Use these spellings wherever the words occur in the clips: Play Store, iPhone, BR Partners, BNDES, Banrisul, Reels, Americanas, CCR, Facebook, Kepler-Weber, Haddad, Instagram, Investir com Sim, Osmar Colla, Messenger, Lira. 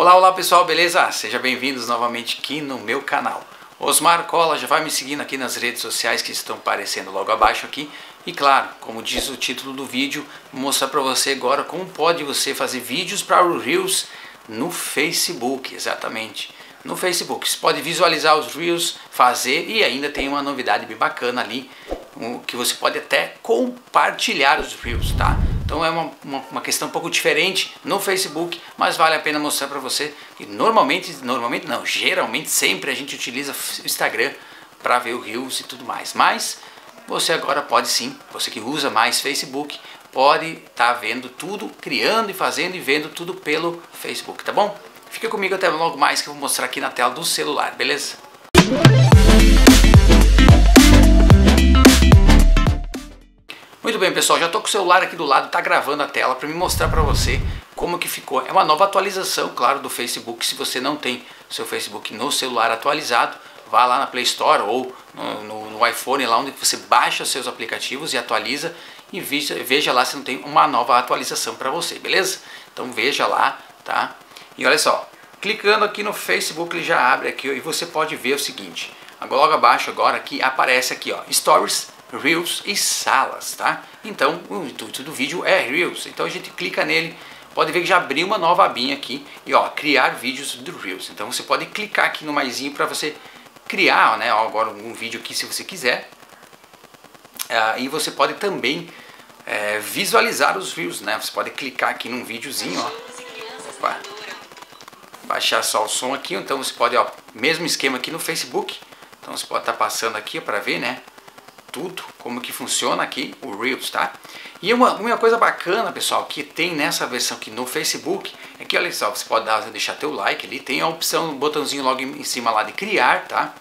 Olá, olá pessoal, beleza? Sejam bem-vindos novamente aqui no meu canal. Osmar Colla, já vai me seguindo aqui nas redes sociais que estão aparecendo logo abaixo aqui. E claro, como diz o título do vídeo, vou mostrar para você agora como pode você fazer vídeos para o Reels no Facebook, exatamente. No Facebook, você pode visualizar os Reels, fazer, e ainda tem uma novidade bem bacana ali, que você pode até compartilhar os Reels, tá? Então é uma questão um pouco diferente no Facebook, mas vale a pena mostrar para você. E geralmente sempre a gente utiliza o Instagram para ver o Reels e tudo mais. Mas você agora pode sim, você que usa mais Facebook, pode estar vendo tudo, criando e fazendo e vendo tudo pelo Facebook, tá bom? Fica comigo até logo mais que eu vou mostrar aqui na tela do celular, beleza? Muito bem pessoal, já estou com o celular aqui do lado, tá gravando a tela para me mostrar para você como que ficou. É uma nova atualização, claro, do Facebook. Se você não tem seu Facebook no celular atualizado, vá lá na Play Store ou no iPhone, lá onde você baixa seus aplicativos e atualiza e veja lá se não tem uma nova atualização para você, beleza? Então veja lá, tá? E olha só, clicando aqui no Facebook ele já abre aqui e você pode ver o seguinte. Agora, logo abaixo agora aqui aparece aqui, ó, Stories, Reels e salas, tá? Então o intuito do vídeo é Reels, então a gente clica nele, pode ver que já abriu uma nova abinha aqui e ó, criar vídeos do Reels, então você pode clicar aqui no maisinho para você criar, né, ó, agora um vídeo aqui se você quiser, e você pode também visualizar os Reels, né, você pode clicar aqui num videozinho, ó, opa, baixar só o som aqui, então você pode, ó, mesmo esquema aqui no Facebook, então você pode estar passando aqui para ver, né, tudo, como que funciona aqui o Reels, tá? E uma coisa bacana, pessoal, que tem nessa versão aqui no Facebook, é que, olha só, você pode deixar teu like ali, tem a opção, um botãozinho logo em cima lá de criar, tá?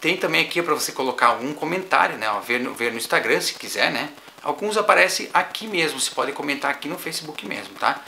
Tem também aqui para você colocar algum comentário, né? Ó, ver no Instagram, se quiser, né? Alguns aparecem aqui mesmo, você pode comentar aqui no Facebook mesmo, tá?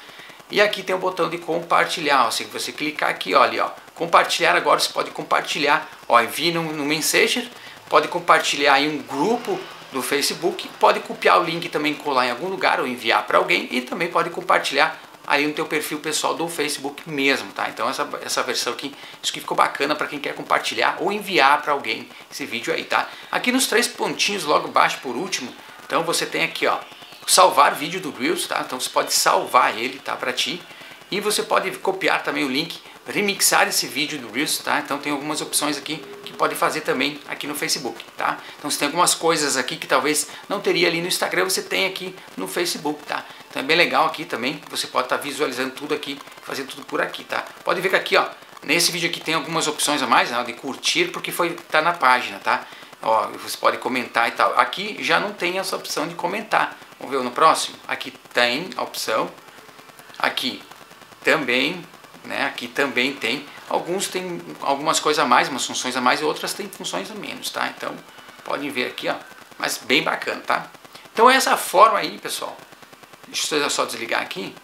E aqui tem o botão de compartilhar, ó, se você clicar aqui, ó, ali, ó, compartilhar agora, você pode compartilhar, ó, envie no Messenger, pode compartilhar em um grupo do Facebook, pode copiar o link também, colar em algum lugar ou enviar para alguém e também pode compartilhar aí no teu perfil pessoal do Facebook mesmo, tá? Então essa versão aqui, isso que ficou bacana para quem quer compartilhar ou enviar para alguém esse vídeo aí, tá? Aqui nos três pontinhos logo abaixo por último, então você tem aqui, ó, salvar vídeo do Reels, tá? Então você pode salvar ele, tá, para ti. E você pode copiar também o link, remixar esse vídeo do Reels, tá? Então tem algumas opções aqui que pode fazer também aqui no Facebook, tá? Então se tem algumas coisas aqui que talvez não teria ali no Instagram, você tem aqui no Facebook, tá? Então é bem legal aqui também, você pode estar visualizando tudo aqui, fazendo tudo por aqui, tá? Pode ver que aqui, ó, nesse vídeo aqui tem algumas opções a mais, né, de curtir, porque tá na página, tá? Ó, você pode comentar e tal. Aqui já não tem essa opção de comentar. Vamos ver no próximo? Aqui tem a opção. Aqui também, né? Aqui também tem, alguns tem algumas coisas a mais, umas funções a mais e outras tem funções a menos, tá? Então podem ver aqui, ó, mas bem bacana, tá? Então essa forma aí, pessoal, deixa eu só desligar aqui.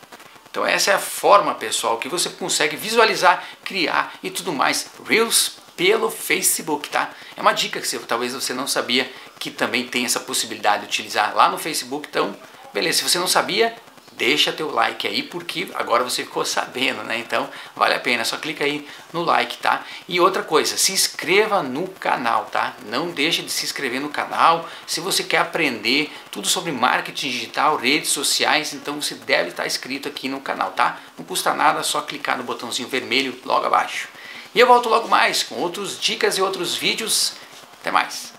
Então essa é a forma, pessoal, que você consegue visualizar, criar e tudo mais Reels pelo Facebook, tá? É uma dica que talvez você não sabia que também tem essa possibilidade de utilizar lá no Facebook, então beleza, se você não sabia, deixa teu like aí, porque agora você ficou sabendo, né? Então, vale a pena, só clica aí no like, tá? E outra coisa, se inscreva no canal, tá? Não deixa de se inscrever no canal. Se você quer aprender tudo sobre marketing digital, redes sociais, então você deve estar inscrito aqui no canal, tá? Não custa nada, só clicar no botãozinho vermelho logo abaixo. E eu volto logo mais com outras dicas e outros vídeos. Até mais!